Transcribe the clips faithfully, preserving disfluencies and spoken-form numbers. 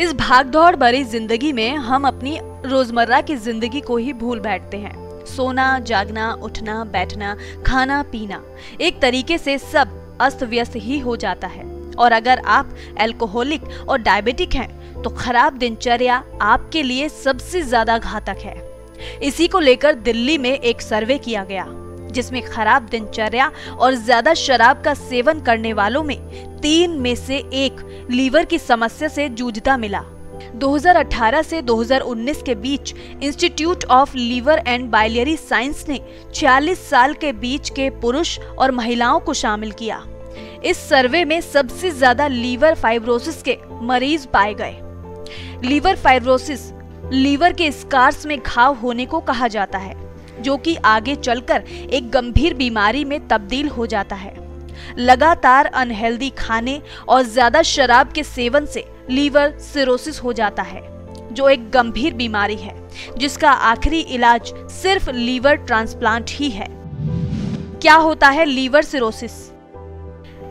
इस भागदौड़ भरी जिंदगी में हम अपनी रोजमर्रा की जिंदगी को ही भूल बैठते हैं। सोना, जागना, उठना, बैठना, खाना, पीना, एक तरीके से सब अस्त व्यस्त ही हो जाता है। और अगर आप अल्कोहलिक और डायबिटिक हैं तो खराब दिनचर्या आपके लिए सबसे ज्यादा घातक है। इसी को लेकर दिल्ली में एक सर्वे किया गया जिसमें खराब दिनचर्या और ज्यादा शराब का सेवन करने वालों में तीन में से एक लीवर की समस्या से जूझता मिला। दो हज़ार अठारह से दो हज़ार उन्नीस के बीच institute of liver and biliary science ने छियालीस साल के बीच के पुरुष और महिलाओं को शामिल किया। इस सर्वे में सबसे ज्यादा लीवर फाइब्रोसिस के मरीज पाए गए। लीवर फाइब्रोसिस लीवर के स्कार्स में घाव होने को कहा जाता है, जो कि आगे चलकर एक गंभीर बीमारी में तब्दील हो जाता है। लगातार अनहेल्दी खाने और ज्यादा शराब के सेवन से लीवर सिरोसिस हो जाता है, जो एक गंभीर बीमारी है जिसका आखिरी इलाज सिर्फ लीवर ट्रांसप्लांट ही है। क्या होता है लीवर सिरोसिस?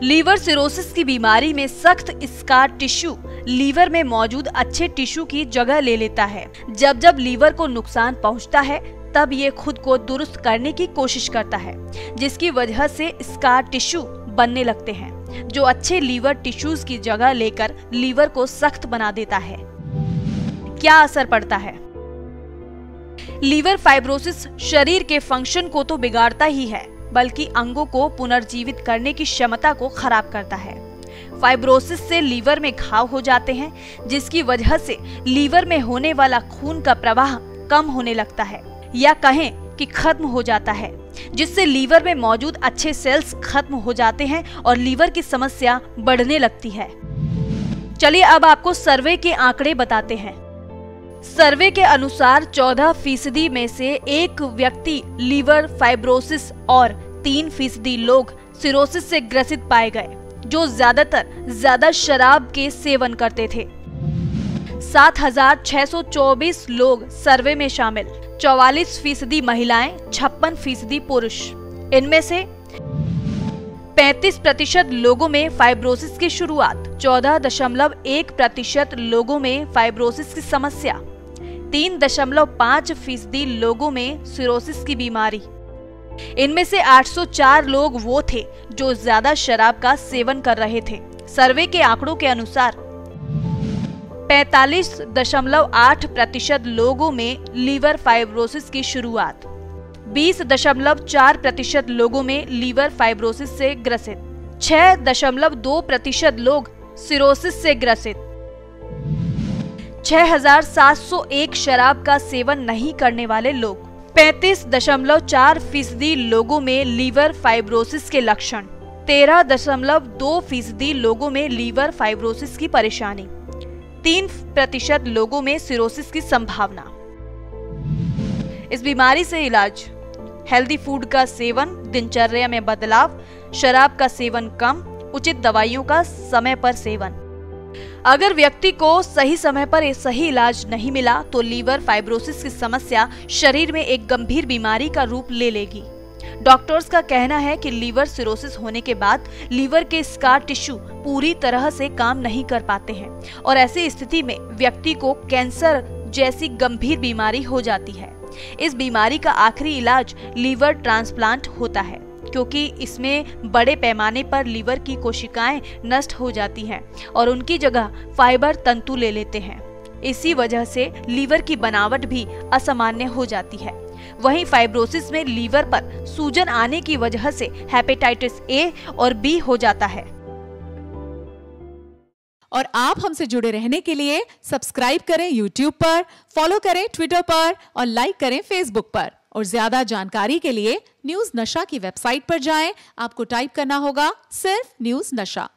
लीवर सिरोसिस की बीमारी में सख्त स्कार टिश्यू लीवर में मौजूद अच्छे टिश्यू की जगह ले लेता है। जब जब लीवर को नुकसान पहुंचता है तब ये खुद को दुरुस्त करने की कोशिश करता है, जिसकी वजह से स्कार टिश्यू बनने लगते हैं जो अच्छे लीवर टिश्यूज की जगह लेकर लीवर को सख्त बना देता है। क्या असर पड़ता है? लीवर फाइब्रोसिस शरीर के फंक्शन को तो बिगाड़ता ही है, बल्कि अंगों को पुनर्जीवित करने की क्षमता को खराब करता है। फाइब्रोसिस से लीवर में घाव हो जाते हैं, जिसकी वजह से लीवर में होने वाला खून का प्रवाह कम होने लगता है या कहें कि खत्म हो जाता है, जिससे लीवर में मौजूद अच्छे सेल्स खत्म हो जाते हैं और लीवर की समस्या बढ़ने लगती है। चलिए अब आपको सर्वे के आंकड़े बताते हैं। सर्वे के अनुसार चौदह फीसदी में से एक व्यक्ति लीवर फाइब्रोसिस और तीन फीसदी लोग सिरोसिस से ग्रसित पाए गए, जो ज्यादातर ज्यादा शराब के सेवन करते थे। सात हज़ार छह सौ चौबीस लोग सर्वे में शामिल, चौवालीस फीसदी महिलाएं, छप्पन फीसदी पुरुष। इनमें से पैंतीस प्रतिशत लोगों में फाइब्रोसिस की शुरुआत, चौदह दशमलव एक प्रतिशत लोगों में फाइब्रोसिस की समस्या, तीन दशमलव पाँच फीसदी लोगों में सिरोसिस की बीमारी। इनमें से आठ सौ चार लोग वो थे जो ज्यादा शराब का सेवन कर रहे थे। सर्वे के आंकड़ों के अनुसार पैंतालीस दशमलव आठ प्रतिशत लोगों में लीवर फाइब्रोसिस की शुरुआत, बीस दशमलव चार प्रतिशत लोगों में लीवर फाइब्रोसिस से ग्रसित, छह दशमलव दो प्रतिशत लोग सिरोसिस से ग्रसित। छह हज़ार सात सौ एक शराब का सेवन नहीं करने वाले लोग, पैंतीस दशमलव चार फीसदी लोगों में लीवर फाइब्रोसिस के लक्षण, तेरह दशमलव दो फीसदी लोगों में लीवर फाइब्रोसिस की परेशानी, तीन प्रतिशत लोगों में सिरोसिस की संभावना। इस बीमारी से इलाज: हेल्दी फूड का सेवन, दिनचर्या में बदलाव, शराब का सेवन कम, उचित दवाइयों का समय पर सेवन। अगर व्यक्ति को सही समय पर सही इलाज नहीं मिला तो लीवर फाइब्रोसिस की समस्या शरीर में एक गंभीर बीमारी का रूप ले लेगी। डॉक्टर्स का कहना है कि लीवर सिरोसिस होने के बाद लीवर के स्कार टिश्यू पूरी तरह से काम नहीं कर पाते हैं और ऐसी स्थिति में व्यक्ति को कैंसर जैसी गंभीर बीमारी हो जाती है। इस बीमारी का आखिरी इलाज लीवर ट्रांसप्लांट होता है, क्योंकि इसमें बड़े पैमाने पर लीवर की कोशिकाएं नष्ट हो जाती हैं और उनकी जगह फाइबर तंतु ले लेते हैं। इसी वजह से लीवर की बनावट भी असामान्य हो जाती है। वहीं फाइब्रोसिस में लीवर पर सूजन आने की वजह से हेपेटाइटिस ए और बी हो जाता है। और आप हमसे जुड़े रहने के लिए सब्सक्राइब करें यूट्यूब पर, फॉलो करें ट्विटर पर और लाइक करें फेसबुक पर। और ज्यादा जानकारी के लिए न्यूज़ नशा की वेबसाइट पर जाएं। आपको टाइप करना होगा सिर्फ न्यूज़ नशा।